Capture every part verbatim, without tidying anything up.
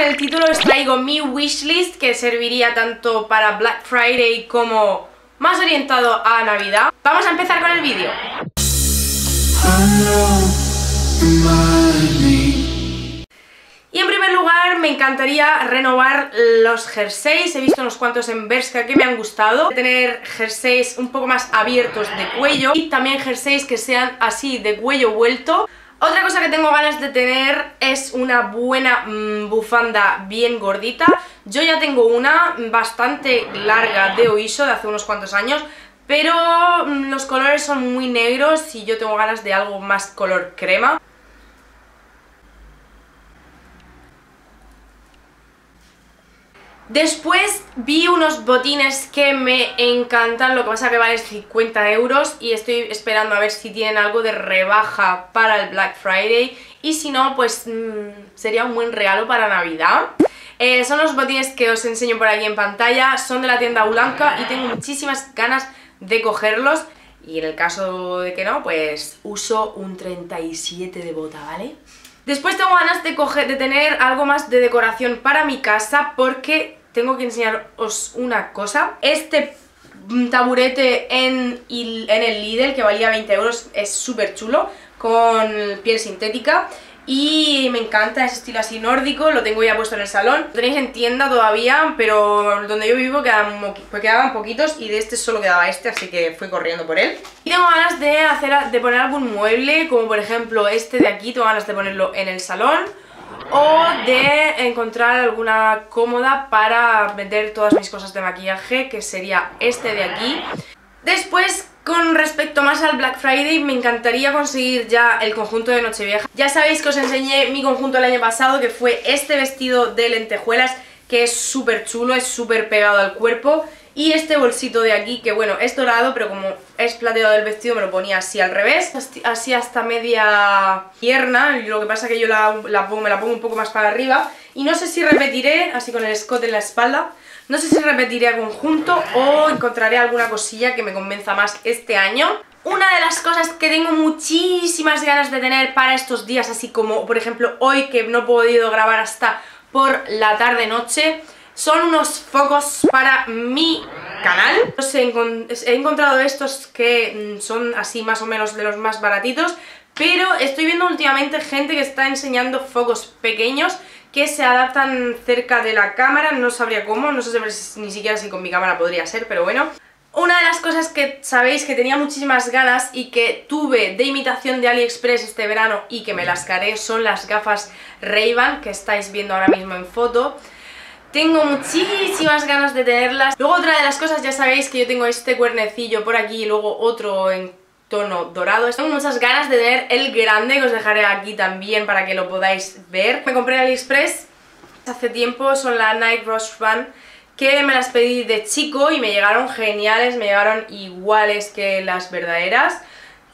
en el título os traigo mi wishlist, que serviría tanto para Black Friday como más orientado a Navidad. Vamos a empezar con el vídeo. Y en primer lugar me encantaría renovar los jerseys. He visto unos cuantos en Bershka que me han gustado. Tener jerseys un poco más abiertos de cuello y también jerseys que sean así de cuello vuelto. Otra cosa que tengo ganas de tener es una buena mmm, bufanda bien gordita. Yo ya tengo una bastante larga de Oysho de hace unos cuantos años, pero mmm, los colores son muy negros y yo tengo ganas de algo más color crema. Después vi unos botines que me encantan, lo que pasa que valen cincuenta euros y estoy esperando a ver si tienen algo de rebaja para el Black Friday y si no, pues mmm, sería un buen regalo para Navidad. Eh, son los botines que os enseño por aquí en pantalla, son de la tienda Blanca y tengo muchísimas ganas de cogerlos y en el caso de que no, pues uso un treinta y siete de bota, ¿vale? Después tengo ganas de, coger, de tener algo más de decoración para mi casa porque... tengo que enseñaros una cosa. Este taburete en, en el Lidl, que valía veinte euros, es súper chulo, con piel sintética. Y me encanta ese estilo así nórdico, lo tengo ya puesto en el salón. Lo tenéis en tienda todavía, pero donde yo vivo quedaban, pues quedaban poquitos y de este solo quedaba este, así que fui corriendo por él. Y tengo ganas de, hacer, de poner algún mueble, como por ejemplo este de aquí, tengo ganas de ponerlo en el salón. O de encontrar alguna cómoda para meter todas mis cosas de maquillaje, que sería este de aquí. Después, con respecto más al Black Friday, me encantaría conseguir ya el conjunto de Nochevieja. Ya sabéis que os enseñé mi conjunto el año pasado, que fue este vestido de lentejuelas, que es súper chulo, es súper pegado al cuerpo. Y este bolsito de aquí, que bueno, es dorado, pero como es plateado del vestido me lo ponía así al revés, así hasta media pierna, lo que pasa que yo la, la pongo, me la pongo un poco más para arriba. Y no sé si repetiré, así con el escote en la espalda, no sé si repetiré a conjunto o encontraré alguna cosilla que me convenza más este año. Una de las cosas que tengo muchísimas ganas de tener para estos días, así como por ejemplo hoy que no he podido grabar hasta por la tarde-noche, son unos focos para mi canal. He encontrado estos que son así más o menos de los más baratitos, pero estoy viendo últimamente gente que está enseñando focos pequeños que se adaptan cerca de la cámara. No sabría cómo, no sé si, ni siquiera si con mi cámara podría ser, pero bueno. Una de las cosas que sabéis que tenía muchísimas ganas y que tuve de imitación de AliExpress este verano y que me las cargué son las gafas Ray-Ban que estáis viendo ahora mismo en foto. Tengo muchísimas ganas de tenerlas. Luego otra de las cosas, ya sabéis que yo tengo este cuernecillo por aquí y luego otro en tono dorado. Tengo muchas ganas de tener el grande, que os dejaré aquí también para que lo podáis ver. Me compré en AliExpress hace tiempo, son la Nike Roshe Run, que me las pedí de chico y me llegaron geniales, me llegaron iguales que las verdaderas.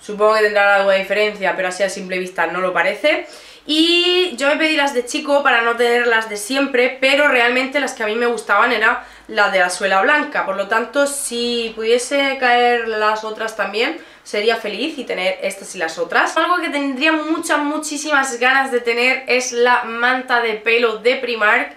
Supongo que tendrán algo de diferencia, pero así a simple vista no lo parece. Y yo me pedí las de chico para no tener las de siempre, pero realmente las que a mí me gustaban era la de la suela blanca. Por lo tanto, si pudiese caer las otras también, sería feliz y tener estas y las otras. Algo que tendría muchas, muchísimas ganas de tener es la manta de pelo de Primark,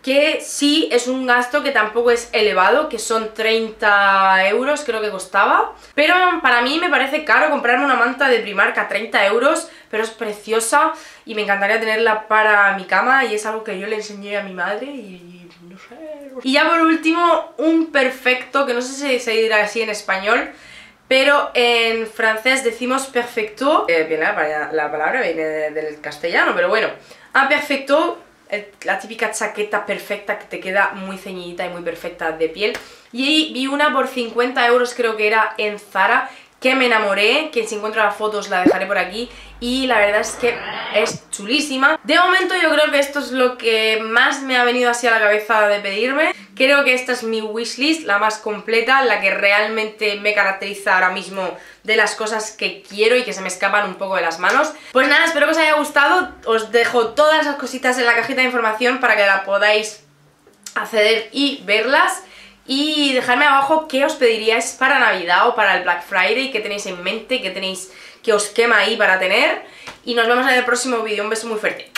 que sí es un gasto que tampoco es elevado, que son treinta euros creo que costaba, pero para mí me parece caro comprarme una manta de Primark a treinta euros, pero es preciosa y me encantaría tenerla para mi cama y es algo que yo le enseñé a mi madre y no sé... Y ya por último, un perfecto, que no sé si se dirá así en español, pero en francés decimos perfecto, eh, bien, la, la palabra viene del castellano, pero bueno, a perfecto... la típica chaqueta perfecta que te queda muy ceñidita y muy perfecta de piel. Y ahí vi una por cincuenta euros creo que era en Zara, que me enamoré, que si encuentro las fotos la dejaré por aquí. Y la verdad es que es chulísima. De momento yo creo que esto es lo que más me ha venido así a la cabeza de pedirme. Creo que esta es mi wishlist, la más completa, la que realmente me caracteriza ahora mismo de las cosas que quiero y que se me escapan un poco de las manos. Pues nada, espero que os haya gustado. Os dejo todas esas cositas en la cajita de información para que la podáis acceder y verlas. Y dejadme abajo qué os pediríais para Navidad o para el Black Friday, qué tenéis en mente, qué tenéis que os quema ahí para tener. Y nos vemos en el próximo vídeo. Un beso muy fuerte.